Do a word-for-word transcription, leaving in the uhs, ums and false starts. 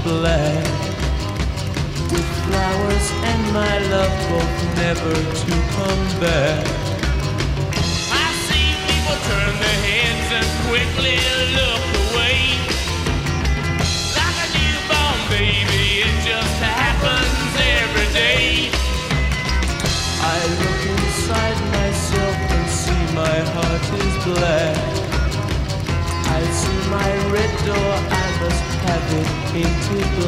black, with flowers and my love hope never to come back. I've seen people turn their heads and quickly look away, like a newborn baby, it just happens every day. I look inside myself and see my heart is black. I see my red door, I must have it painted black.